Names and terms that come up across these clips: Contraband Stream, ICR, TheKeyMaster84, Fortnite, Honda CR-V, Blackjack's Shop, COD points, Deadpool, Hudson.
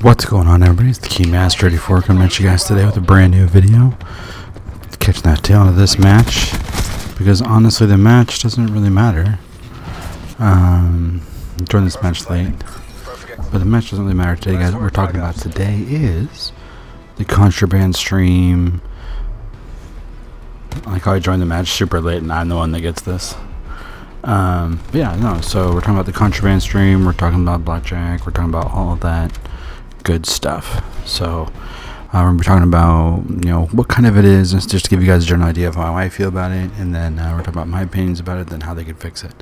What's going on, everybody? It's TheKeyMaster84 coming at you guys today with a brand new video. Catching that tail end of this match, because honestly the match doesn't really matter. I joined this match late, but the match doesn't really matter today, guys. What we're talking about today is the Contraband Stream. Like how I joined the match super late and I'm the one that gets this. So we're talking about the Contraband Stream, we're talking about blackjack, we're talking about all of that good stuff. So we're talking about, you know, what kind of it is, and just to give you guys a general idea of how I feel about it, and then we're talking about my opinions about it, then how they could fix it.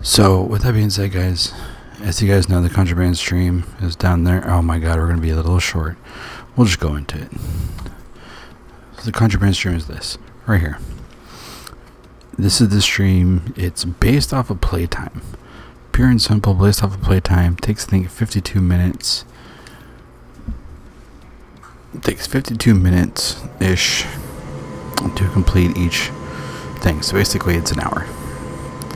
So with that being said, guys, as you guys know, the Contraband Stream is down there. Oh my god, we're gonna be a little short. We'll just go into it. So the Contraband Stream is this right here. This is the stream. It's based off of playtime, pure and simple, based off of playtime. Takes, I think, 52 minutes. It takes 52 minutes ish to complete each thing. So basically it's an hour, a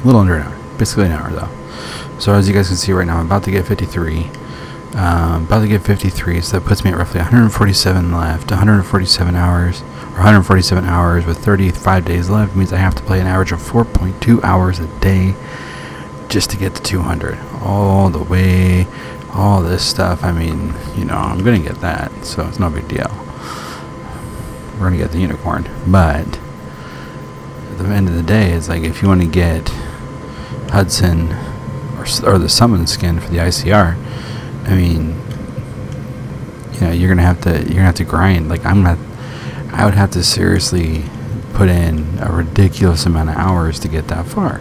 little under an hour, basically an hour though. So as you guys can see right now, I'm about to get 53. So that puts me at roughly 147 left, 147 hours, or 147 hours with 35 days left. Means I have to play an average of 4.2 hours a day just to get to 200 all the way, all this stuff. I mean, you know, I'm gonna get that, so it's no big deal. We're gonna get the unicorn. But at the end of the day, it's like, if you want to get Hudson or the summon skin for the ICR, I mean, you know, you're gonna have to grind. Like, I would have to seriously put in a ridiculous amount of hours to get that far.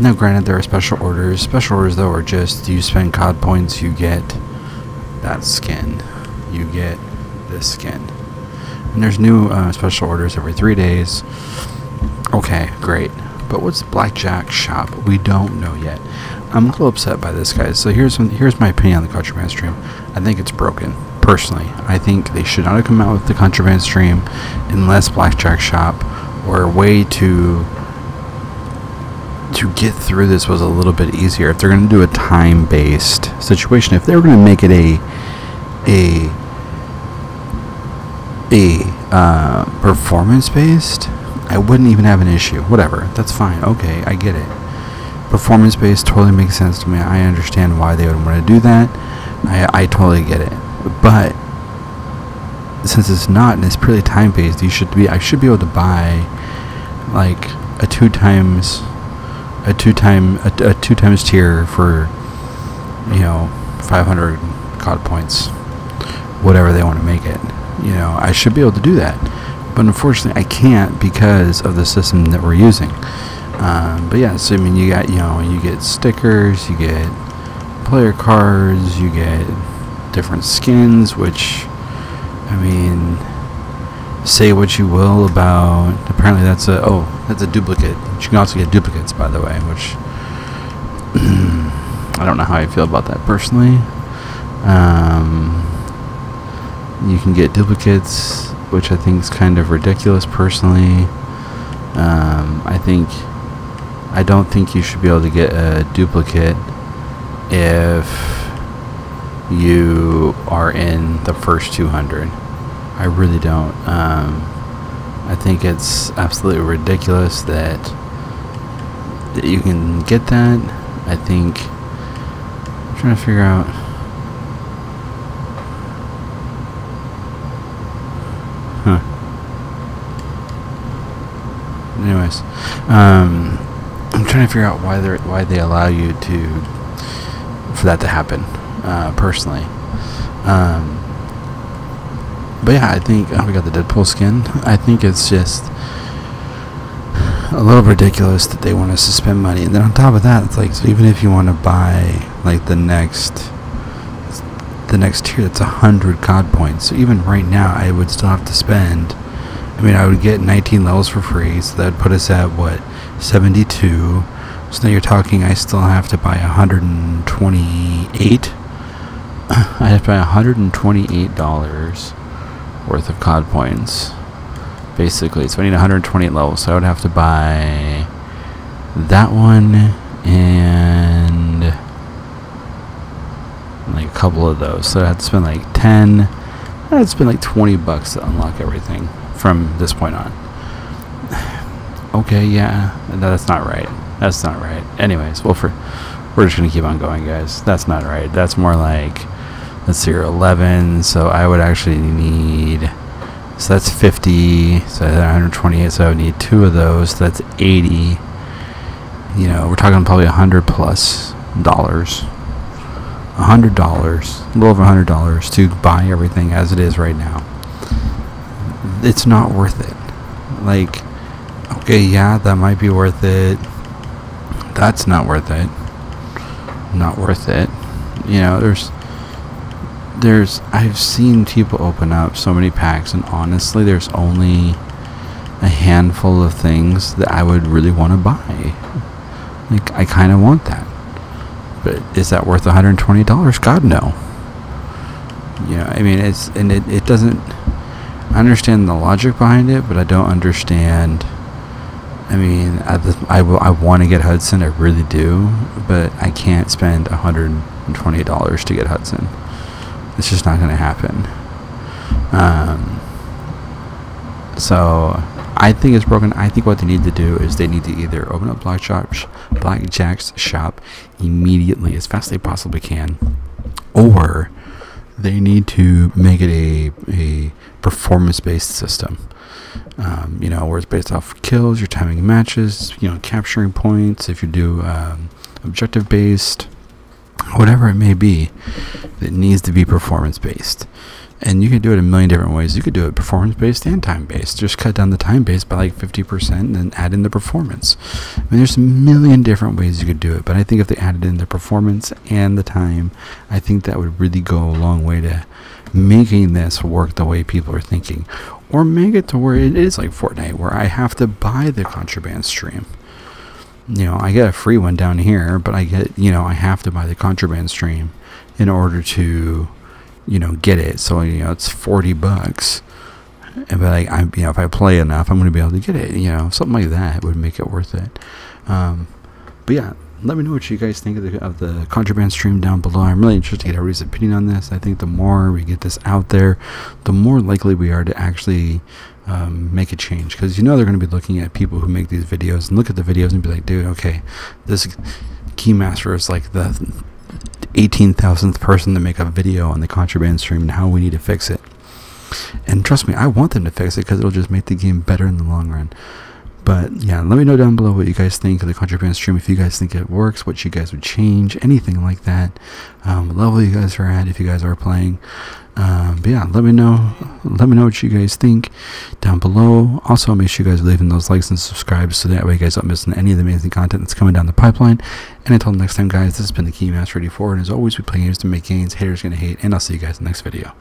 Now, granted, there are special orders. Special orders though are just, you spend COD points, you get that skin, you get this skin, and there's new special orders every 3 days. Okay, great. But what's Blackjack's Shop? We don't know yet. I'm a little upset by this, guys. So here's my opinion on the Contraband Stream. I think it's broken, personally. I think they should not have come out with the Contraband Stream unless Blackjack's Shop or a way to get through this was a little bit easier. If they're going to do a time-based situation, if they were going to make it a performance-based, I wouldn't even have an issue. Whatever, that's fine. Okay, I get it. Performance-based totally makes sense to me. I understand why they would want to do that. I totally get it. But since it's not, and it's purely time-based, I should be able to buy like a two times tier for, you know, 500 COD points, whatever they want to make it. You know, I should be able to do that. But unfortunately, I can't because of the system that we're using. But yeah, so I mean, you get stickers, you get player cards, you get different skins. Which, I mean, say what you will about. Apparently, that's a duplicate. You can also get duplicates, by the way. Which I don't know how I feel about that personally. You can get duplicates, which I think is kind of ridiculous personally. I don't think you should be able to get a duplicate if you are in the first 200. I really don't. I think it's absolutely ridiculous that you can get that. I think I'm trying to figure out. Anyways, I'm trying to figure out why they allow you for that to happen, personally. But yeah, I think we got the Deadpool skin. I think it's just a little ridiculous that they want us to spend money, and then on top of that, it's like, so even if you want to buy like the next tier, that's 100 COD points. So even right now, I would still have to spend. I mean, I would get 19 levels for free, so that would put us at, what, 72? So now you're talking, I still have to buy 128? I have to buy $128 worth of COD points, basically. So I need 128 levels, so I would have to buy that one, and like a couple of those. So I had to spend like 10, I had to spend like 20 bucks to unlock everything from this point on. Okay, yeah, that's not right. That's not right. Anyways, well, we're just going to keep on going, guys. That's not right. That's more like, let's see, 11. So I would actually need, so that's 50, so that's 128, so I would need 2 of those, so that's 80. You know, we're talking probably $100 plus. $100, a little over $100 to buy everything as it is right now. It's not worth it. Like, okay, yeah, that might be worth it. That's not worth it. Not worth it. You know, I've seen people open up so many packs, and honestly, there's only a handful of things that I would really want to buy. Like, I kind of want that. But is that worth $120? God, no. You know, I mean, it doesn't... I understand the logic behind it, but I don't understand... I mean, I want to get Hudson, I really do, but I can't spend $120 to get Hudson. It's just not going to happen. So... I think it's broken. I think what they need to do is they need to either open up Blackjack's shop immediately, as fast as they possibly can, or they need to make it a performance-based system. You know, where it's based off kills, your timing matches, you know, capturing points, if you do objective-based, whatever it may be, it needs to be performance-based. And you can do it a million different ways. You could do it performance-based and time-based. Just cut down the time-based by like 50% and then add in the performance. I mean, there's a million different ways you could do it. But I think if they added in the performance and the time, I think that would really go a long way to making this work the way people are thinking. Or make it to where it is like Fortnite, where I have to buy the contraband stream. You know, I get a free one down here, but I get, you know, I have to buy the contraband stream in order to... you know, get it. So, you know, it's 40 bucks. But like, you know, if I play enough, I'm going to be able to get it. You know, something like that would make it worth it. But yeah, let me know what you guys think of the contraband stream down below. I'm really interested to get everybody's opinion on this. I think the more we get this out there, the more likely we are to actually make a change. Because, you know, they're going to be looking at people who make these videos and look at the videos and be like, dude, okay, this Keymaster is like the 18,000th person to make a video on the contraband stream and how we need to fix it. And trust me, I want them to fix it because it'll just make the game better in the long run. But yeah, let me know down below what you guys think of the contraband stream, if you guys think it works, what you guys would change, anything like that, level you guys are at if you guys are playing. But yeah, let me know what you guys think down below. Also, make sure you guys are leaving those likes and subscribes so that way you guys don't miss any of the amazing content that's coming down the pipeline. And until next time, guys, this has been TheKeyMaster84, and as always, we play games to make gains, haters gonna hate, and I'll see you guys in the next video.